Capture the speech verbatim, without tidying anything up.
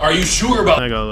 Are you sure about? I got